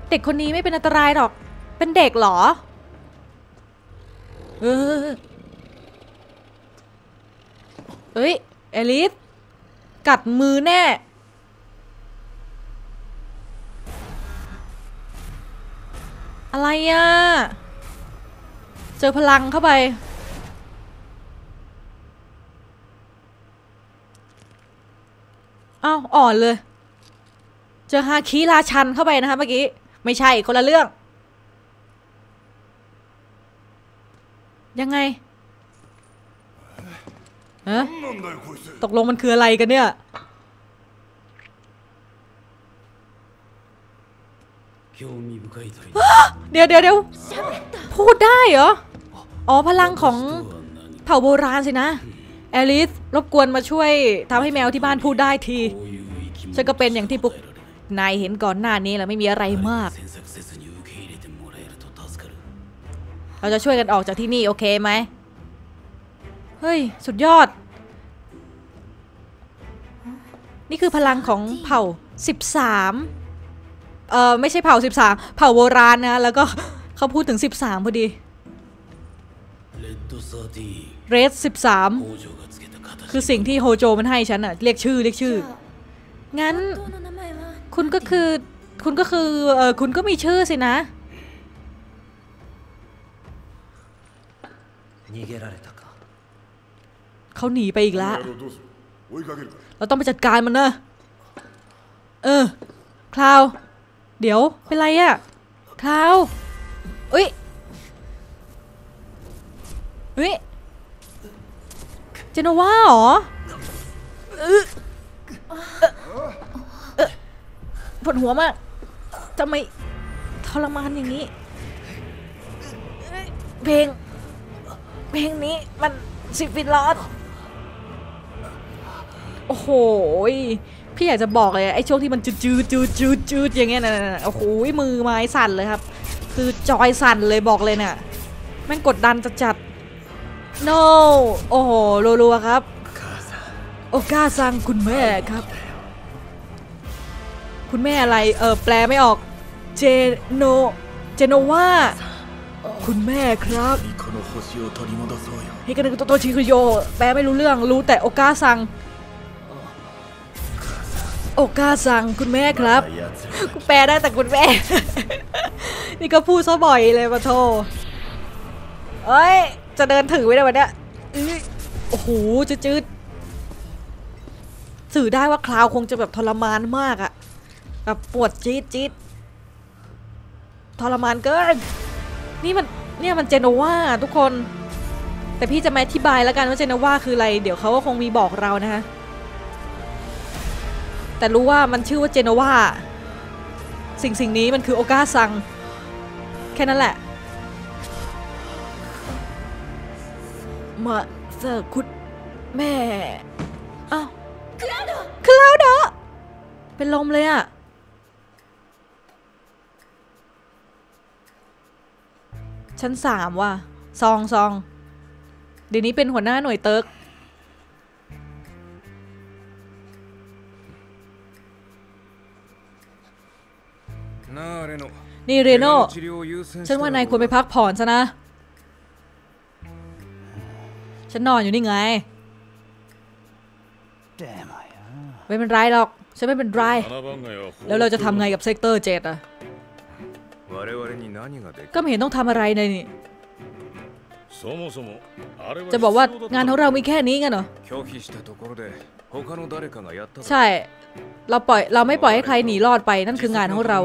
เด็กคนนี้ไม่เป็นอันตรายหรอกเป็นเด็กหรอเฮ้ยเอลิสกัดมือแน่อะไรอ่ะเจอพลังเข้าไปอ้าวอ่อนเลยเจอฮาคิราชันเข้าไปนะคะเมื่อกี้ไม่ใช่คนละเรื่องยังไงฮะตกลงมันคืออะไรกันเนี่ยเดี๋ยวพูดได้เหรออ๋อพลังของเผ่าโบราณสินะแอลิสรบกวนมาช่วยทำให้แมวที่บ้านพูดได้ทีฉันก็เป็นอย่างที่พวกนายเห็นก่อนหน้านี้แล้วไม่มีอะไรมากเราจะช่วยกันออกจากที่นี่โอเคไหมเฮ้ยสุดยอดนี่คือพลังของเผ่า13ไม่ใช่เผ่า13เผ่าโบราณนะแล้วก็เขาพูดถึง13พอดี เรส13คือสิ่งที่โฮโจมันให้ฉันอะเรียกชื่องั้นคุณก็มีชื่อสินะเขาหนีไปอีกแล้วเราต้องไปจัดการมันนะคลาวเดี๋ยวเป็นไรอะคลาวเฮ้ยเจโนวาเหรอปวดหัวมากทำไมทรมานอย่างนี้เพลงนี้มันซิฟิลอสโอ้โหพี่อยากจะบอกเลยไอ้ช่วงที่มันจืดอย่างเงี้ยนะโอ้โหมือไม้สั่นเลยครับคือจอยสั่นเลยบอกเลยเนี่ยแม่งกดดันจัดๆ no โอ้โหรัวๆครับโอกาซังคุณแม่ครับคุณแม่อะไรแปลไม่ออกเจโนวาคุณแม่ครับฮิกาเนะโตชิคุโยแปลไม่รู้เรื่องรู้แต่โอกาซังคุณแม่ครับกูแปลได้แต่คุณแม่ นี่ก็พูดซะบ่อยเลยปะโธ่เอ้ยจะเดินถือไว้ได้วันเนี้ยโอ้โหจืดสื่อได้ว่าคลาวคงจะแบบทรมานมากอะแบบปวดจี๊ดทรมานเกินเนี่ยมันเจโนวาทุกคนแต่พี่จะมาอธิบายแล้วกันว่าเจโนวาคืออะไรเดี๋ยวเขาก็คงมีบอกเรานะคะแต่รู้ว่ามันชื่อว่าเจโนวาสิ่งนี้มันคือโอกาซังแค่นั้นแหละมาเจอคุณแม่อ้าวคลาวเดอเป็นลมเลยอะชั้น3ว่ะซองเดี๋ยวนี้เป็นหัวหน้าหน่วยเติร์กนี่เรโน่ฉันว่านายควรไปพักผ่อนซะนะฉันนอนอยู่นี่ไงไม่เป็นไรหรอกฉันไม่เป็นไรแล้วเราจะทำไงกับเซกเตอร์7อะก็ไม่เห็นต้องทำอะไรเลยนี่จะบอกว่างานของเรามีแค่นี้งั้นเหรอใช่เราไม่ปล่อยให้ใครหนีรอดไปนั่นคืองานของเรา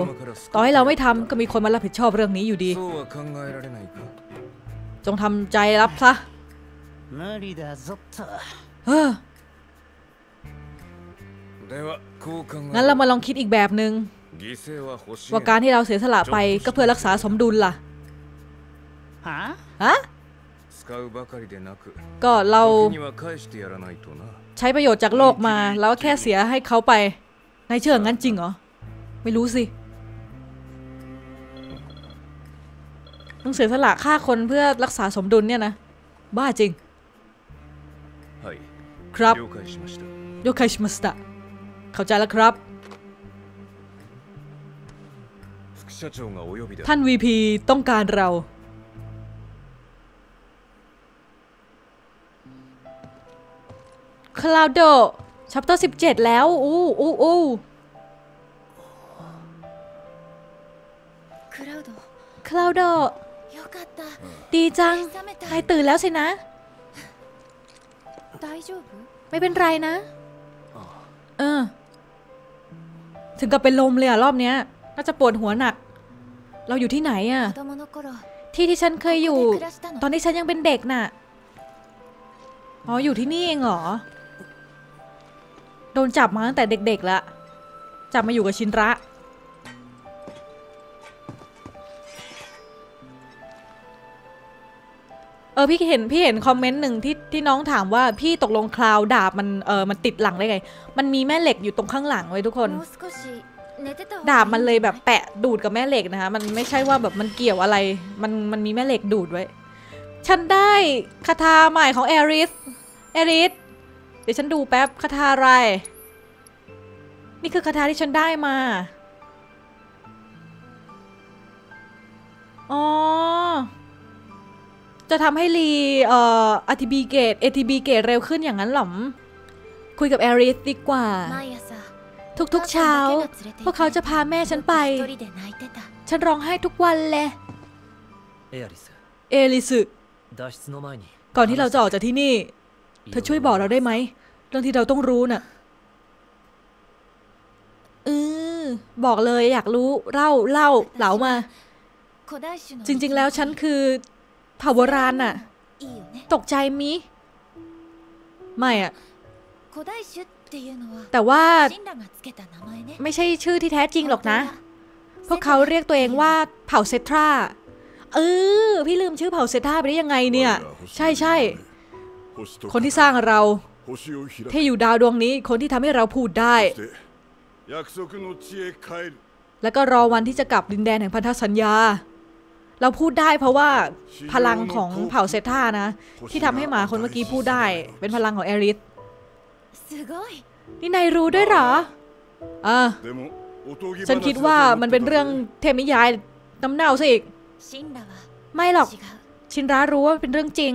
ต่อให้เราไม่ทำก็มีคนมารับผิดชอบเรื่องนี้อยู่ดีจงทำใจรับซะงั้นเรามาลองคิดอีกแบบหนึ่งว่าการที่เราเสียสละไปก็เพื่อรักษาสมดุลล่ะฮะก็เราใช้ประโยชน์จากโลกมาแล้วแค่เสียให้เขาไปนายเชื่องั้นจริงเหรอไม่รู้สิต้องเสียสละฆ่าคนเพื่อรักษาสมดุลเนี่ยนะบ้าจริงครับโยคาชิมัสตะเข้าใจแล้วครับท่าน VP ต้องการเราคลาวโดชัปเตอร์17แล้วอู้คลาวโดดีจังนายตื่นแล้วสินะไม่เป็นไรนะถึงกับเป็นลมเลยอะรอบเนี้ยน่าจะปวดหัวหนักเราอยู่ที่ไหนอะที่ฉันเคยอยู่ตอนที่ฉันยังเป็นเด็กน่ะอ๋ออยู่ที่นี่เองเหรอโดนจับมาตั้งแต่เด็กๆละจับมาอยู่กับชินระพี่เห็นคอมเมนต์หนึ่งที่น้องถามว่าพี่ตกลงคลาวดาบมันติดหลังได้ไงมันมีแม่เหล็กอยู่ตรงข้างหลังไว้ทุกคนดาบมันเลยแบบแปะดูดกับแม่เหล็กนะคะมันไม่ใช่ว่าแบบมันเกี่ยวอะไรมันมีแม่เหล็กดูดไว้ฉันได้คาถาใหม่ของแอริสเดี๋ยวฉันดูแป๊บคาถาอะไรนี่คือคาถาที่ฉันได้มา จะทำให้ลีATB เกต ATB เกตเร็วขึ้นอย่างนั้นหรอคุยกับแอริสดีกว่าทุกๆเช้าพวกเขาจะพาแม่ฉันไปฉันร้องไห้ทุกวันเลยเอริสก่อนที่เราจะออกจากที่นี่เธอช่วยบอกเราได้ไหมเรื่องที่เราต้องรู้น่ะบอกเลยอยากรู้เล่ามาจริงๆแล้วฉันคือเผ่าโบราณน่ะตกใจมิไม่อะแต่ว่าไม่ใช่ชื่อที่แท้จริงหรอกนะพวกเขาเรียกตัวเองว่าเผ่าเซตราพี่ลืมชื่อเผ่าเซตราไปได้ยังไงเนี่ยใช่คนที่สร้างเราที่อยู่ดาวดวงนี้คนที่ทำให้เราพูดได้แล้วก็รอวันที่จะกลับดินแดนแห่งพันธสัญญาเราพูดได้เพราะว่าพลังของเผ่าเซตรานะที่ทำให้หมาคนเมื่อกี้พูดได้เป็นพลังของแอริสนี่นายรู้ด้วยเหรอฉันคิดว่ามันเป็นเรื่องเทพนิยายน้ำเน่าซะอีกไม่หรอกชินรารู้ว่าเป็นเรื่องจริง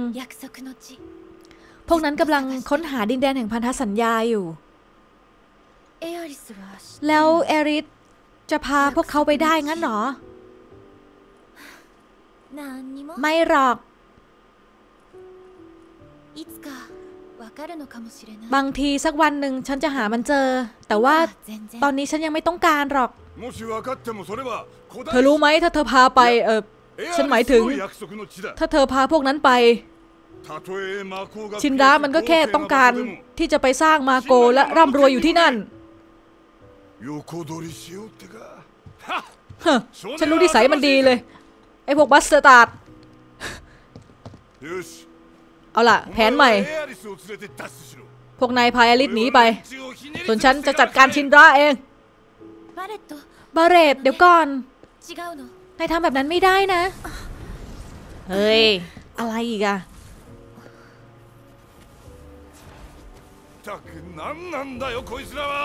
พวกนั้นกำลังค้นหาดินแดนแห่งพันธสัญญาอยู่แล้วแอริสจะพาพวกเขาไปได้งั้นเหรอไม่หรอกบางทีสักวันหนึ่งฉันจะหามันเจอแต่ว่าตอนนี้ฉันยังไม่ต้องการหรอกเธอรู้ไหมถ้าเธอพาไปฉันหมายถึงถ้าเธอพาพวกนั้นไปชินดามันก็แค่ต้องการที่จะไปสร้างมาโกและร่ำรวยอยู่ที่นั่นฉันรู้นิสัยมันดีเลยไอ้พวกบัสตาร์ดเอาล่ะแผนใหม่พวกนายพายอลิสหนีไปส่วนฉันจะจัดการชินดาเองบาเรตเดี๋ยวก่อนนายทำแบบนั้นไม่ได้นะเฮ้ยอะไรอีกอะ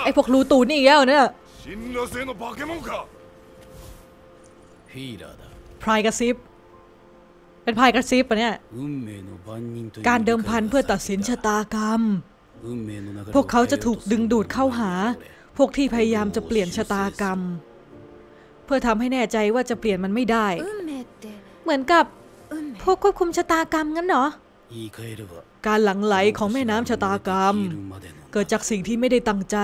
ไอพวกรูตูนี่แล้วเนี่ยพรายกระซิบเป็นพรายกระซิบปะเนี่ยการเดิมพันเพื่อตัดสินชะตากรรมพวกเขาจะถูกดึงดูดเข้าหาพวกที่พยายามจะเปลี่ยนชะตากรรมเพื่อทำให้แน่ใจว่าจะเปลี่ยนมันไม่ได้เหมือนกับพวกควบคุมชะตากรรมงั้นเหรอการหลั่งไหลของแม่น้ำชะตากรรมเกิดจากสิ่งที่ไม่ได้ตั้งใจ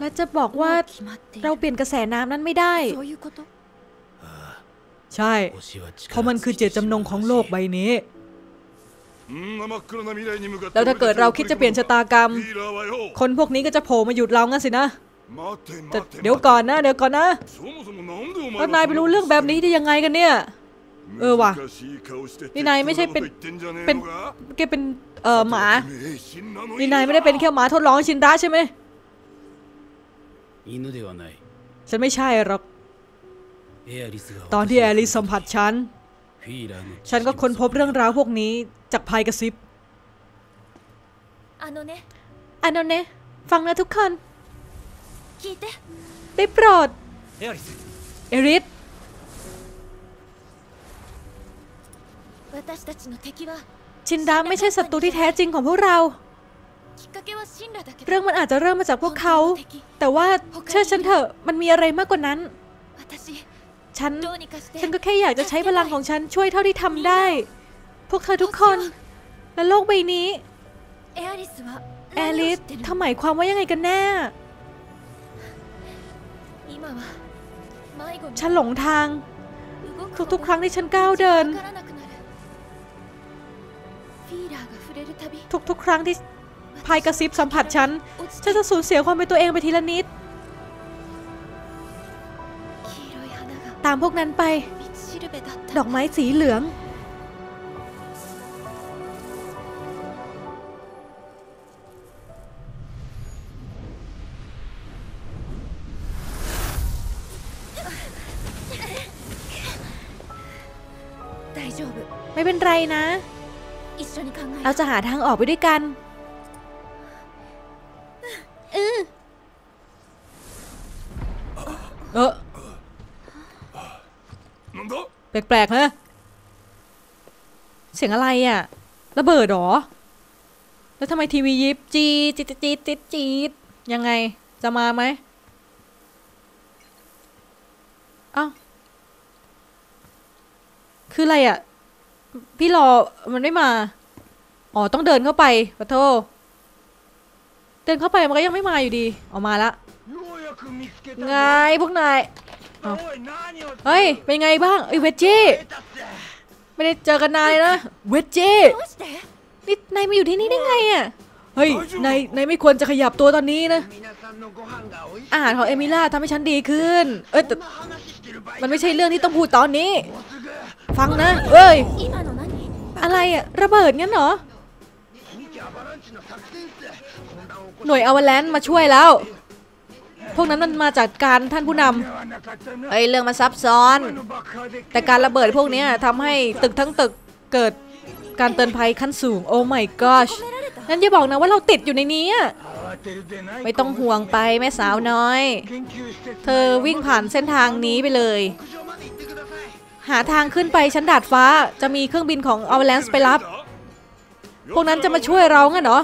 และจะบอกว่าเราเปลี่ยนกระแสน้ำนั้นไม่ได้ใช่เพราะมันคือเจตจำนงของโลกใบนี้แล้วถ้าเกิดเราคิดจะเปลี่ยนชะตากรรมคนพวกนี้ก็จะโผล่มาหยุดเรางั้นสินะแต่เดี๋ยวก่อนนะแล้วนายไปรู้เรื่องแบบนี้ได้ยังไงกันเนี่ยว่ะนี่นายไม่ใช่เป็นหมานี่นายไม่ได้เป็นแค่หมาทดลองชินดาใช่ไหมฉันไม่ใช่หรอกตอนที่แอริสสัมผัสฉันก็ค้นพบเรื่องราวพวกนี้จากภายกระซิบอันนั้นเนี่ยฟังนะทุกคนได้โปรดแอริสชินดาไม่ใช่ศัตรูที่แท้จริงของพวกเราเรื่องมันอาจจะเริ่มมาจากพวกเขาแต่ว่าเชื่อฉันเถอะมันมีอะไรมากกว่านั้นฉันก็แค่อยากจะใช้พลังของฉันช่วยเท่าที่ทำได้พวกเธอทุกคนและโลกใบนี้แอริสเธอหมายความว่ายังไงกันแน่ฉันหลงทางทุกๆครั้งที่ฉันก้าวเดินทุกๆครั้งที่พายกระซิบสัมผัสฉันจะสูญเสียความเป็นตัวเองไปทีละนิดตามพวกนั้นไปดอกไม้สีเหลืองไม่เป็นไรนะเราจะหาทางออกไปด้วยกันแปลกๆนะ เสียงอะไรอ่ะระเบิดหรอแล้วทำไมทีวียิบจีจีจีจีจียังไงจะมาไหมอ้าวคืออะไรอ่ะพี่รอมันไม่มาอ๋อต้องเดินเข้าไปขอโทษเดินเข้าไปมันก็ยังไม่มาอยู่ดีออกมาละไงพวกนายเฮ้ยเป็นไงบ้างเอ้ยเวจจี้ไม่ได้เจอกันนานเลยนะเวจจี้นี่นายมาอยู่ที่นี่ได้ไงอ่ะเฮ้ยนายไม่ควรจะขยับตัวตอนนี้นะอาหารของเอมิล่าทำให้ฉันดีขึ้นเอ้ยแต่มันไม่ใช่เรื่องที่ต้องพูดตอนนี้ฟังนะเอ้ยอะไรอะระเบิดงั้นเหรอหน่วยอวาแลนซ์มาช่วยแล้วพวกนั้นมันมาจัดการท่านผู้นำไอ้เรื่องมันซับซ้อนแต่การระเบิดพวกนี้ทำให้ตึกทั้งตึกเกิดการเตือนภัยขั้นสูงโอ้ my gosh งั้นอย่าบอกนะว่าเราติดอยู่ในนี้ไม่ต้องห่วงไปแม่สาวน้อยเธอวิ่งผ่านเส้นทางนี้ไปเลยหาทางขึ้นไปชั้นดาดฟ้าจะมีเครื่องบินของอวาแลนซ์ไปรับพวกนั้นจะมาช่วยเรางั้นเหรอ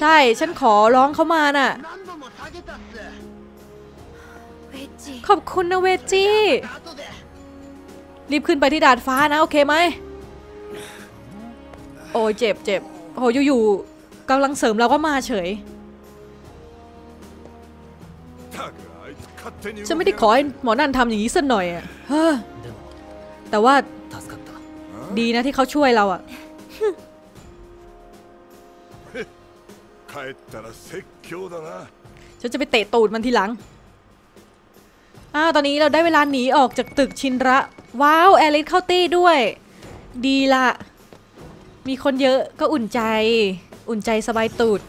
ใช่ฉันขอร้องเขามาน่ะขอบคุณนะเวจจี้รีบขึ้นไปที่ดาดฟ้านะโอเคไหมโอ้ยเจ็บเจ็บโหอยู่ๆกำลังเสริมเราก็มาเฉยฉันไม่ได้ขอให้หมอนั่นทำอย่างนี้สักหน่อยอ่ะแต่ว่าดีนะที่เขาช่วยเราอ่ะฉันจะไปเตะตูดมันทีหลังตอนนี้เราได้เวลาหนีออกจากตึกชินระว้าวแอลิสเข้าตี้ด้วยดีละมีคนเยอะก็อุ่นใจอุ่นใจสบายตูด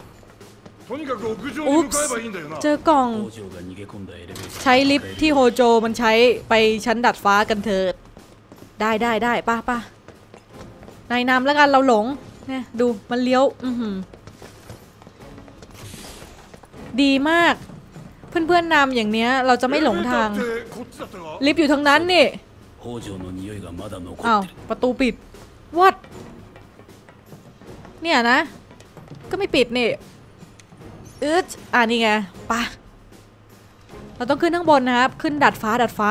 อุ๊บเจอกล่องใช้ลิฟท์ที่โฮโจมันใช้ไปชั้นดัดฟ้ากันเถิดได้ป้าในน้ำแล้วกันเราหลงเนี่ยดูมันเลี้ยวดีมากเพื่อนๆนำอย่างเนี้ยเราจะไม่หลงทางลิฟต์อยู่ทางนั้นนี่อ้าวประตูปิดวัดเนี่ยนะก็ไม่ปิดนี่นี่ไงปะเราต้องขึ้นข้างบนนะครับขึ้นดัดฟ้า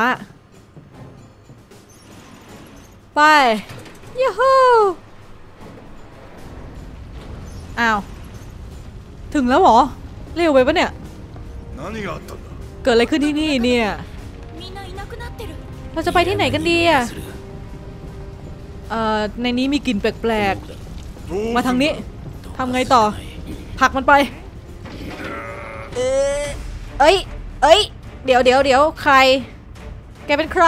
ไปยูฮูอ้าวถึงแล้วเหรอเร็วไปปะเนี่ยเกิดอะไรขึ้นที่นี่เนี่ยเราจะไปที่ไหนกันดีอ่ะในนี้มีกลิ่นแปลกๆมาทางนี้ทำไงต่อผลักมันไปเอ้ยเดี๋ยวใครแกเป็นใคร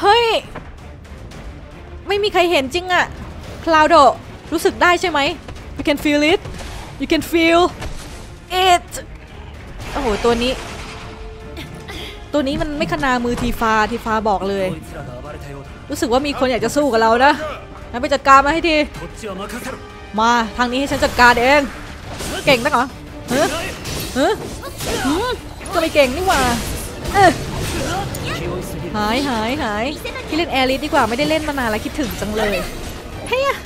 เฮ้ยไม่มีใครเห็นจริงอะคลาวโดรู้สึกได้ใช่ไหม you can feel it you can feel it โอ้โหตัวนี้มันไม่ขนามือทีฟ้าบอกเลยรู้สึกว่ามีคนอยากจะสู้กับเรานะงั้นไปจัดการมาให้ทีมาทางนี้ให้ฉันจัดการเองเก่งนักเหรอก็ไม่เก่งนี่หว่าหายที่เล่นแอริสดีกว่าไม่ได้เล่นมานานแล้วคิดถึงจังเลยเฮีย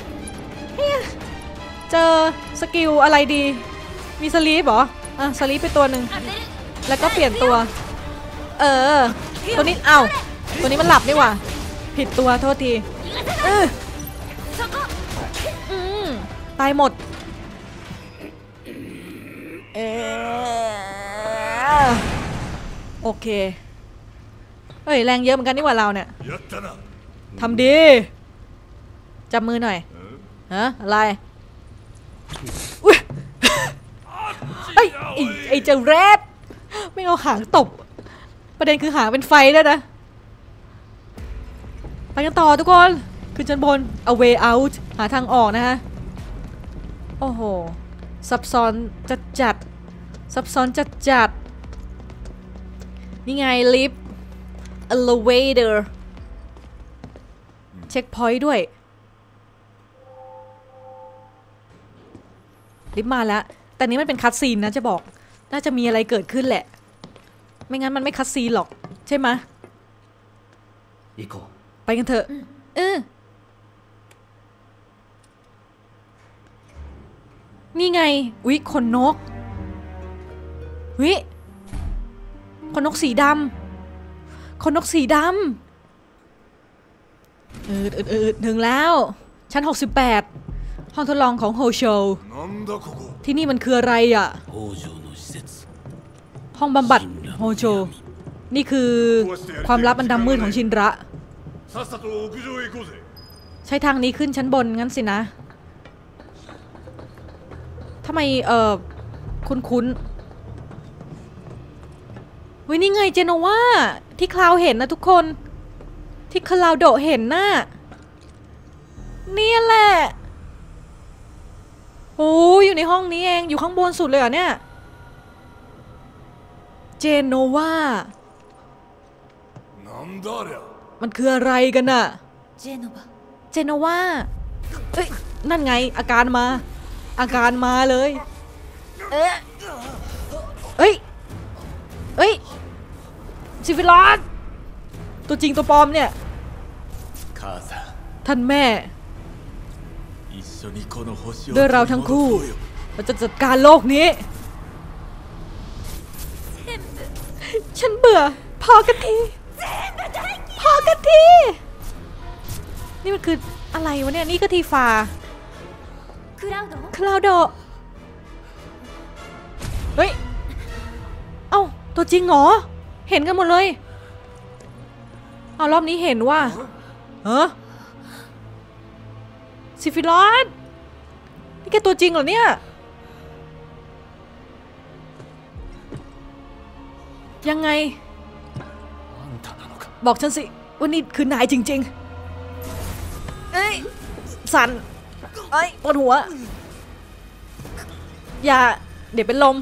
เจอสกิลอะไรดีมีสลีปเหรอสลีปไปตัวหนึ่งแล้วก็เปลี่ยนตัวตัวนี้เอ้าตัวนี้มันหลับนี่หว่าผิดตัวโทษทีตายหมดโอเคเฮ้ยแรงเยอะเหมือนกันนี่หว่าเราเนี่ยทำดีจับมือหน่อยอะไรไอเจ้าแรดไม่เอาหางตบประเด็นคือหางเป็นไฟด้วยนะไปกันต่อทุกคนขึ้นชั้นบน a way out หาทางออกนะฮะโอ้โหซับซ้อนจัดนี่ไงลิฟต์ elevator เช็คพอยต์ด้วยลิฟต์มาแล้วแต่นี้มันเป็นคัตซีนนะจะบอกน่าจะมีอะไรเกิดขึ้นแหละไม่งั้นมันไม่คัตซีนหรอกใช่ไหม อีโกไปกันเถอะนี่ไงอุ๊ยขนนกอุ๊ยขนนกสีดำขนนกสีดำถึงแล้วชั้น68ห้องทดลองของโฮโชที่นี่มันคืออะไรอ่ะห้องบำบัดโฮโชนี่คือความลับอันดำมืดของชินระใช้ทางนี้ขึ้นชั้นบนงั้นสินะทำไมคุ้นๆวินี่ไงเจโนวาที่คลาวเห็นนะทุกคนที่คลาวโดเห็นน่ะเนี่ยแหละโอ้อยู่ในห้องนี้เองอยู่ข้างบนสุดเลยเหรอเนี่ยเจโนวามันคืออะไรกันน่ะเจโนวาเอ้ยนั่นไงอาการมาเลยเอ้ยซิฟิลอสตัวจริงตัวปลอมเนี่ยท่านแม่ด้วยเราทั้งคู่เราจะจัดการโลกนี้ฉันเบื่อพอกันทีนี่มันคืออะไรวะเนี่ยนี่ก็ทีฟ้าคลาวโดเฮ้ยเอ้าตัวจริงเหรอเห็นกันหมดเลยเอารอบนี้เห็นว่าซิฟิลอสนี่แกตัวจริงเหรอเนี่ยยังไงบอกฉันสิว่านี่คือนายจริงๆเอ้ยสั่นปวดหัวอย่าเดี๋ยวเป็นลม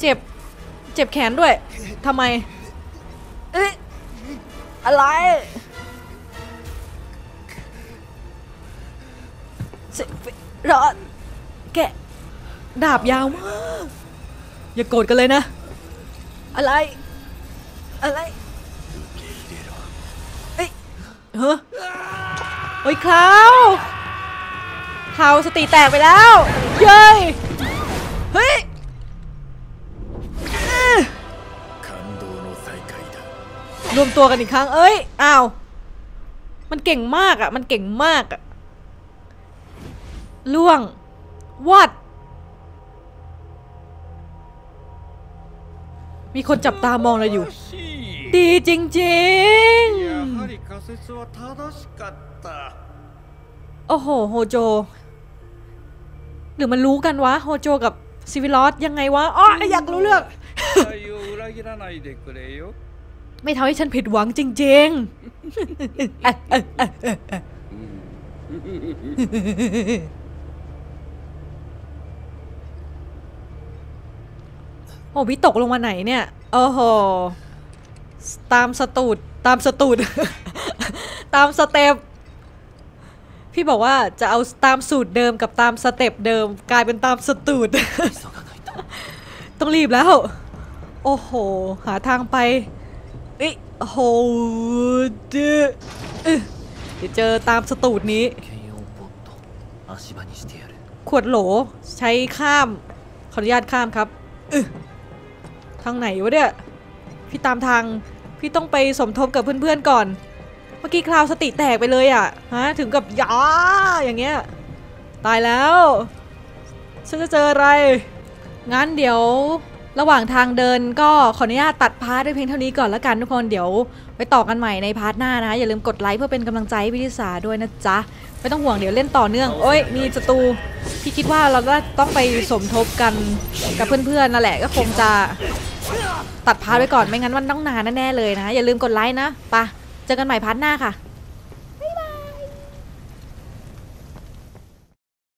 เจ็บแขนด้วยทำไมอะไรรอแกดาบยาวมากอย่าโกรธกันเลยนะอะไรเฮ้ยคลาวสติแตกไปแล้วเย้เฮ้ยรวมตัวกันอีกครั้งเอ้ยอ้าวมันเก่งมากอ่ะล่วงวัดมีคนจับตามองเราอยู่ดีจริงๆโอ้โหโฮโจหรือมันรู้กันวะโฮโจกับซิวิลอสยังไงวะอ๋ออยากรู้เรื่อง ไม่ทำให้ฉันผิดหวังจริงๆ โอ้พี่ตกลงมาไหนเนี่ยโอ้โหตามสตูด ตามสเต็ปพี่บอกว่าจะเอาตามสูตรเดิมกับตามสเต็ปเดิมกลายเป็นตามสตูด ต้องรีบแล้วโอ้โหหาทางไปโอ้โหเดี๋ยวเจอตามสตูดนี้ขวดโหลใช้ข้ามขออนุญาตข้ามครับทางไหนวะเนี่ยพี่ตามทางพี่ต้องไปสมทบกับเพื่อนๆก่อนเมื่อกี้คลาวสติแตกไปเลยอ่ะฮะถึงกับย่าอย่างเงี้ยตายแล้วฉันจะเจออะไรงั้นเดี๋ยวระหว่างทางเดินก็ขออนุญาตตัดพาร์ทด้วยเพียงเท่านี้ก่อนละกันทุกคนเดี๋ยวไปต่อกันใหม่ในพาร์ทหน้านะอย่าลืมกดไลค์เพื่อเป็นกำลังใจให้พี่ลิสาด้วยนะจ๊ะไม่ต้องห่วงเดี๋ยวเล่นต่อเนื่องโอ้ยมีศัตรูพี่คิดว่าเราต้องไปสมทบกันกับเพื่อนๆนั่นแหละก็คงจะตัดพาร์ทไว้ก่อนไม่งั้นมันต้องนานแน่ๆเลยนะอย่าลืมกดไลค์นะไปเจอกันใหม่พาร์ทหน้าค่ะ